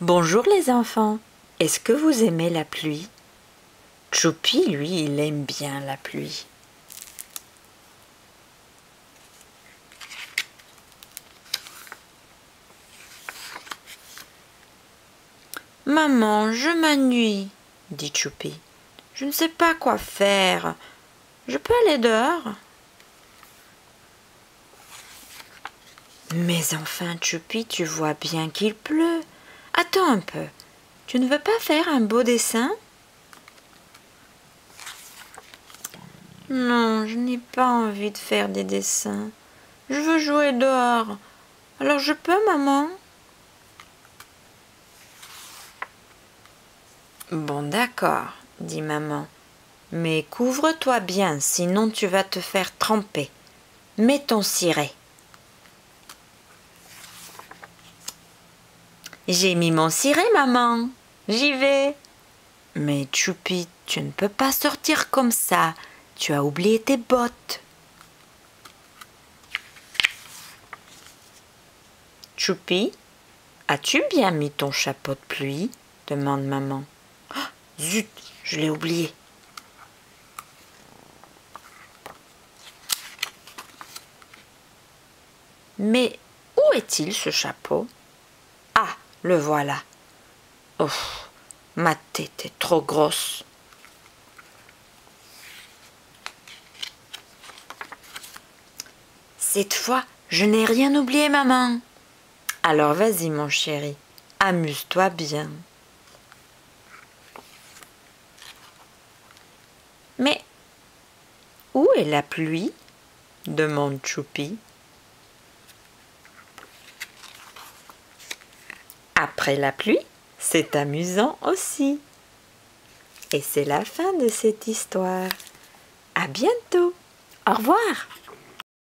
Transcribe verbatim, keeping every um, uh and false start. Bonjour les enfants, est-ce que vous aimez la pluie? T'choupi, lui, il aime bien la pluie. Maman, je m'ennuie, dit T'choupi. Je ne sais pas quoi faire. Je peux aller dehors? Mais enfin, T'choupi, tu vois bien qu'il pleut. Attends un peu, tu ne veux pas faire un beau dessin? Non, je n'ai pas envie de faire des dessins. Je veux jouer dehors. Alors je peux, maman? Bon, d'accord, dit maman. Mais couvre-toi bien, sinon tu vas te faire tremper. Mets ton ciré. J'ai mis mon ciré, maman. J'y vais. Mais T'choupi, tu ne peux pas sortir comme ça. Tu as oublié tes bottes. T'choupi, as-tu bien mis ton chapeau de pluie? Demande maman. Oh, zut, je l'ai oublié. Mais où est-il ce chapeau? Ah, le voilà. Ouf, ma tête est trop grosse. Cette fois, je n'ai rien oublié, maman. Alors vas-y, mon chéri, amuse-toi bien. Mais où est la pluie? Demande T'choupi. Après la pluie, c'est amusant aussi. Et c'est la fin de cette histoire. À bientôt. Au revoir.